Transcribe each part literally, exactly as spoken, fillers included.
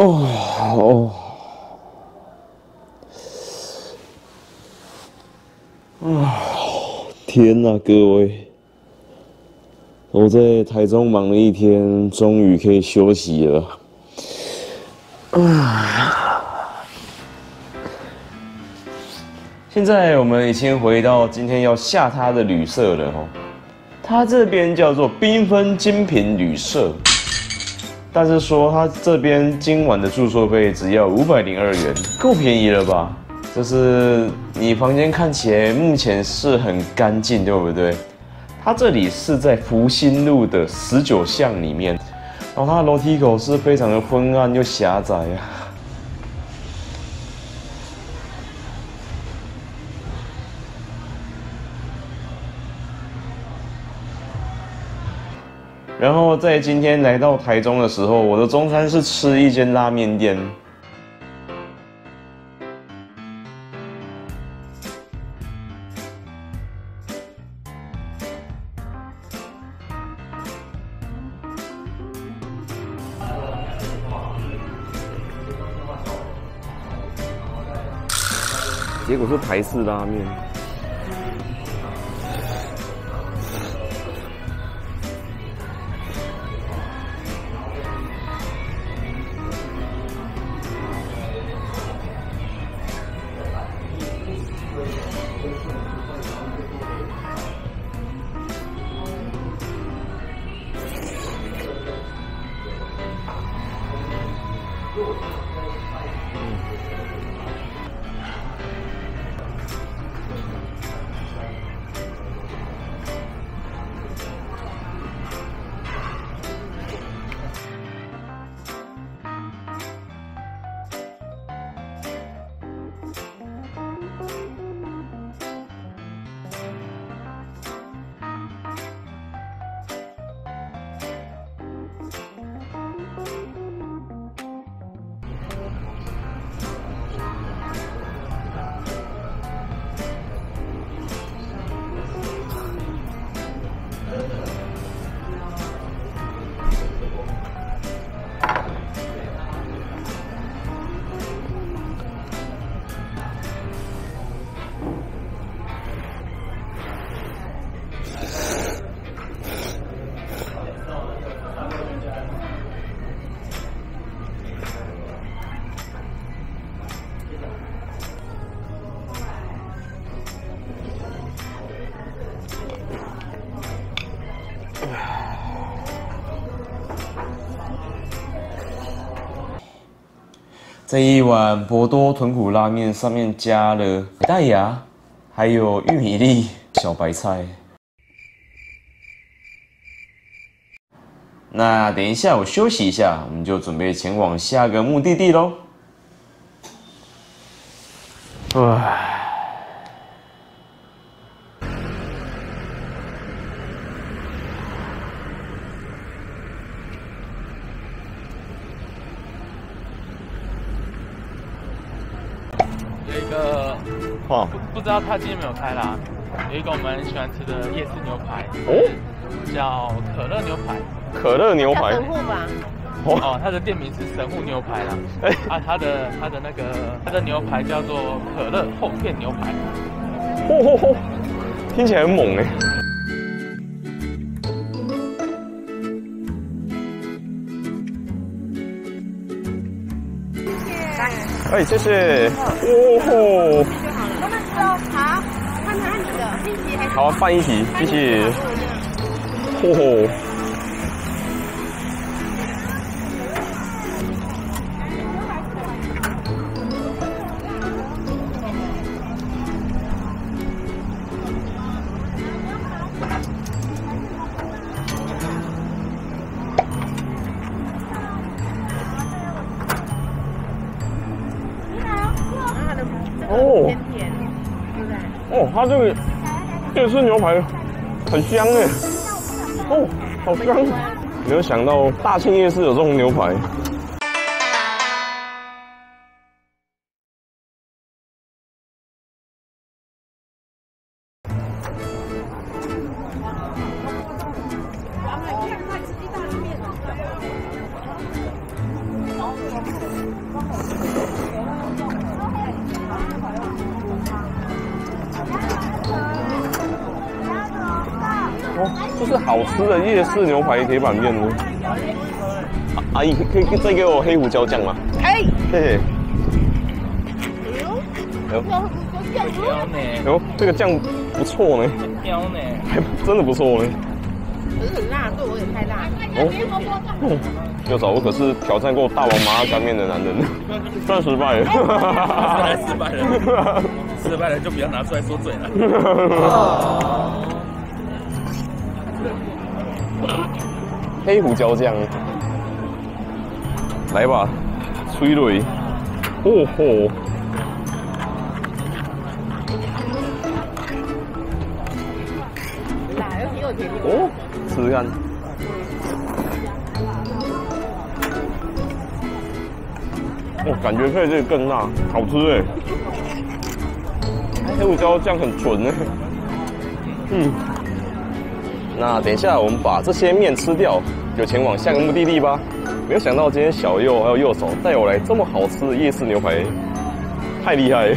哦哦，啊！天哪，各位，我在台中忙了一天，终于可以休息了。啊！现在我们已经回到今天要下榻的旅社了哦，它这边叫做缤纷精品旅社。 但是说他这边今晚的住宿费只要五百零二元，够便宜了吧？就是你房间看起来目前是很干净，对不对？它这里是在福兴路的十九巷里面，然后它的楼梯口是非常的昏暗又狭窄啊。然后在今天来到台中的时候，我的中餐是吃一间拉面店。结果是台式拉面。 这一碗博多豚骨拉面上面加了海带芽，还有玉米粒、小白菜。那等一下我休息一下，我们就准备前往下个目的地喽。唉。 哦，不不知道他今天没有开啦。有一个我们喜欢吃的夜市牛排，哦，叫可乐牛排。可乐牛排。神户吧。哦，它的店名是神户牛排啦。哎、欸，啊，它的它的那个它的牛排叫做可乐厚片牛排。嚯嚯嚯，听起来很猛哎、欸。 哎，谢谢。哦吼！我们走，好，看哪里的，一起还是？好，放一起，谢谢。哦吼！哦，哦，它这个夜市牛排很香哎，哦，好香！没有想到大庆夜市有这种牛排。就是好吃的夜市牛排铁板面呢。阿姨，可以再给我黑胡椒酱吗？哎，谢谢。有，有，有，这个酱不错呢。香呢，还真的不错呢。可是很辣，对我有点太辣。哦，又找我可是挑战过大王麻辣干面的男人，算失败了。失败了，失败了就不要拿出来说嘴了。 黑胡椒酱，来吧，催泪，哦吼！哦，吃看。我、哦、感觉配这个更辣，好吃哎！黑胡椒酱很纯哎，嗯。 那等一下，我们把这些面吃掉，就前往下个目的地吧。没有想到今天小右还有右手带我来这么好吃的夜市牛排，太厉害了！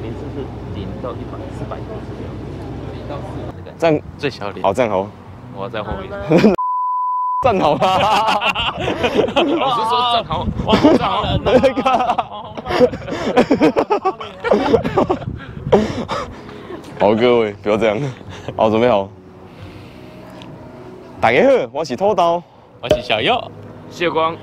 名次是零到一百，四百九十六，零到四百。站最小点。好，站好。我在后面。站好啦！我是说站好，我站好了。那个。好，各位不要这样。好，准备好。大家好，我是土豆，我是小右，谢光。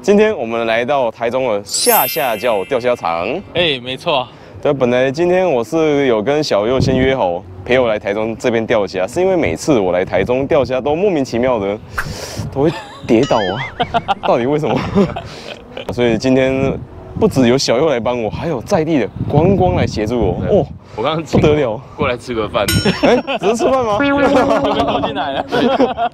今天我们来到台中的下下叫钓虾场。哎、欸，没错。对，本来今天我是有跟小右先约好陪我来台中这边钓虾，是因为每次我来台中钓虾都莫名其妙的都会跌倒啊，到底为什么？所以今天不只有小右来帮我，还有在地的观光来协助我。哦，我刚刚不得了，过来吃个饭。哎、欸，只是吃饭吗？这边都进来了，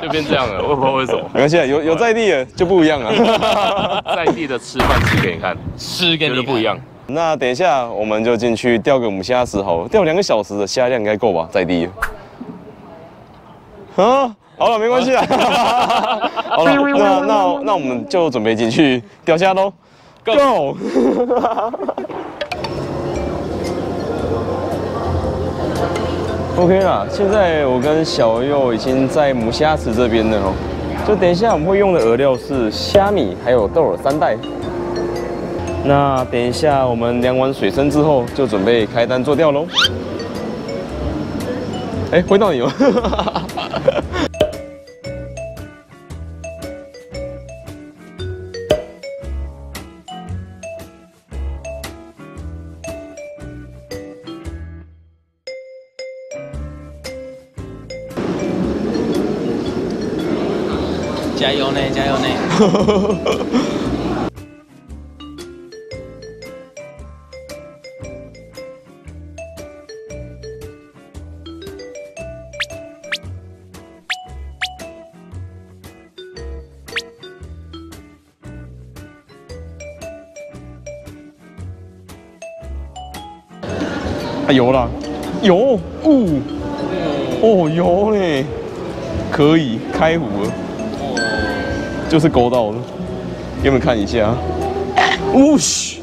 就变这样了，我也不知道为什么。没关系，有有在地的就不一样了。 在地的吃饭吃给你看，吃跟你不一样。那等一下我们就进去钓个母虾时好了，钓两个小时的虾量应该够吧，在地。啊，好了，没关系啊。好了，那那那我们就准备进去钓虾喽 ，Go！ OK 啦，现在我跟小右已经在母虾池这边了哦。 就等一下我们会用的饵料是虾米，还有豆耳三袋。那等一下我们量完水深之后，就准备开单做钓喽。哎、欸，回到你了。加油呢！加油呢！啊，有啦，有，哦，哦，有嘞，可以开湖了。 就是勾到了，给你们看一下。呜嘘！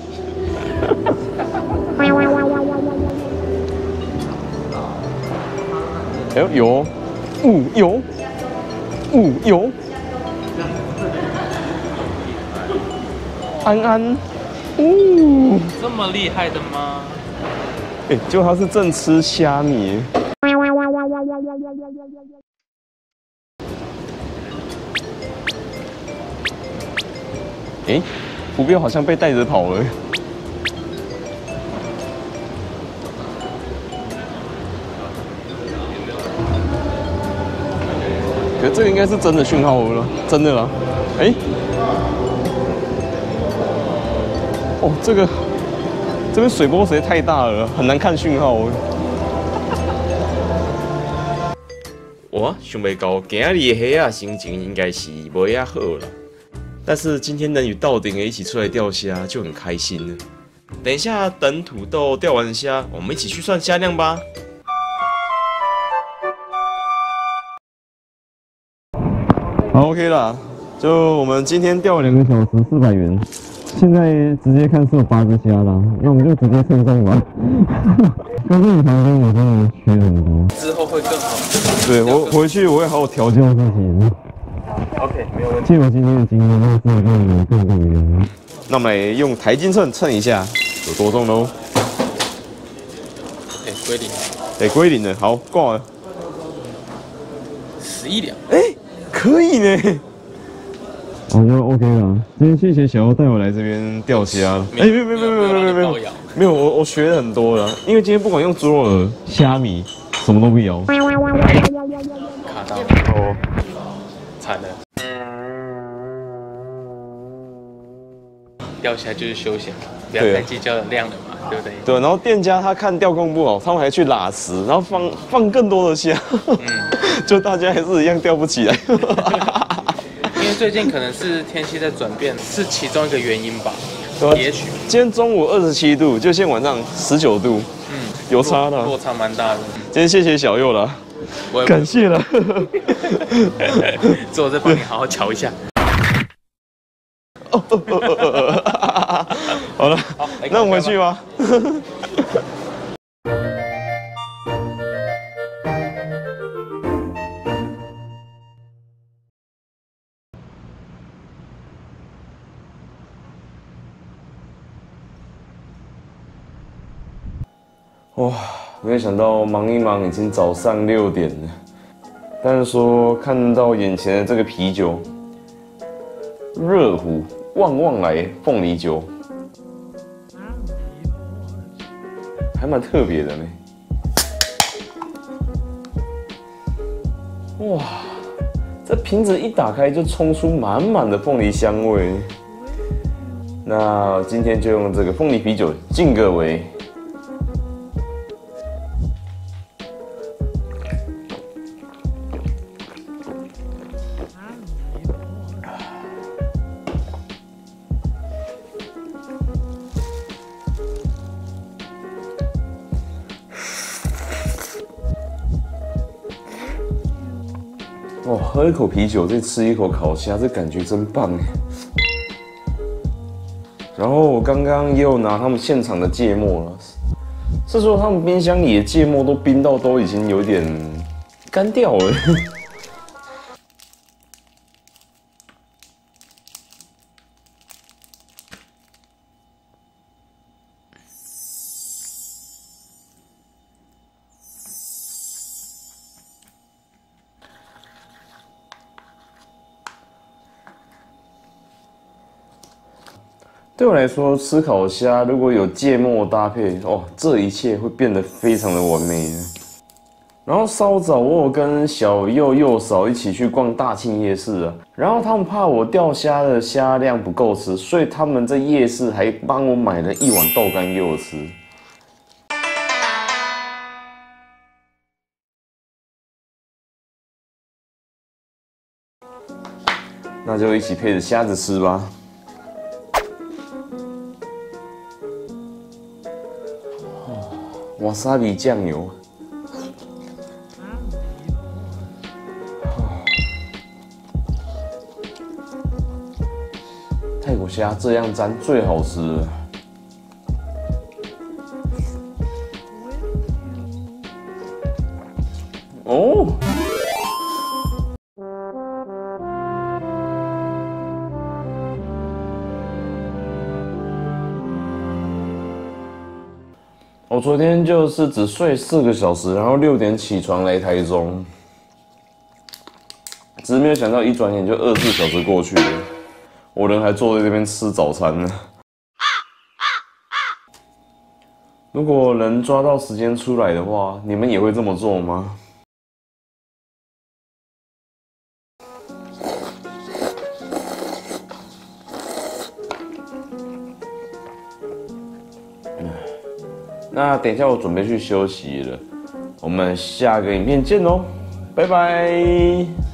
哎呦，有，呜有，呜有，安安，呜，这么厉害的吗？哎、欸，结果他是正吃虾米。 哎，浮标好像被带着跑了。可是这个应该是真的讯号了，真的啦。哎，哦，这个这边水波实在太大了，很难看讯号。我想袂到今日的虾仔心情应该是袂遐好啦。但是今天能与道顶的一起出来钓虾，就很开心了。等一下等土豆钓完虾，我们一起去算虾量吧。 好 ，OK 啦，就我们今天钓两个小时，四百元。现在直接看是有八只虾啦，那我们就直接称重吧。但是你旁边我真的缺很多，之后会更好。对我回去我会好好调教自己。OK， 没有问题。借我今天的经验，让自己更有更不一样。那我们来用台斤秤称一下有多重喽。哎、欸，归零。哎、欸，归零了，好挂了。十一两。哎、欸。 可以呢，我觉得 OK 了。今天谢谢小欧带我来这边钓虾。哎，没有没有没有没有没有没有没有，我我学很多了。因为今天不管用猪肉饵、虾米，什么都不咬。卡到哦，惨了。钓虾就是休闲，不要太计较量了嘛，对不对？对，然后店家他看钓控不好，他们还去拉食，然后放放更多的虾。嗯 就大家还是一样钓不起来，因为最近可能是天气在转变，是其中一个原因吧。对啊，也许今天中午二十七度，就今天晚上十九度，嗯，有差了，落差蛮大的。今天谢谢小佑了，我感谢了，坐这帮你好好瞧一下。哦哦哦哦哦，好了，那我们回去吧。 哇，没想到忙一忙已经早上六点了。但是说看到眼前的这个啤酒，热乎旺旺来凤梨酒，还蛮特别的呢。哇，这瓶子一打开就冲出满满的凤梨香味。那今天就用这个凤梨啤酒敬各位。 哦，喝一口啤酒，再吃一口烤虾，这感觉真棒哎！然后我刚刚也有拿他们现场的芥末了，是说他们冰箱里的芥末都冰到都已经有点干掉了。对我来说，吃烤虾如果有芥末搭配，哦，这一切会变得非常的完美。然后稍早我有跟小佑佑嫂一起去逛大庆夜市啊，然后他们怕我钓虾的虾量不够吃，所以他们在夜市还帮我买了一碗豆干给我吃。那就一起配着虾子吃吧。 瓦萨比酱油，泰国虾这样沾最好吃了。哦。 我昨天就是只睡四个小时，然后六点起床来台中，只是没有想到一转眼就二十四小时过去了，我人还坐在这边吃早餐呢。如果能抓到时间出来的话，你们也会这么做吗？ 那等一下，我准备去休息了，我们下个影片见哦。拜拜。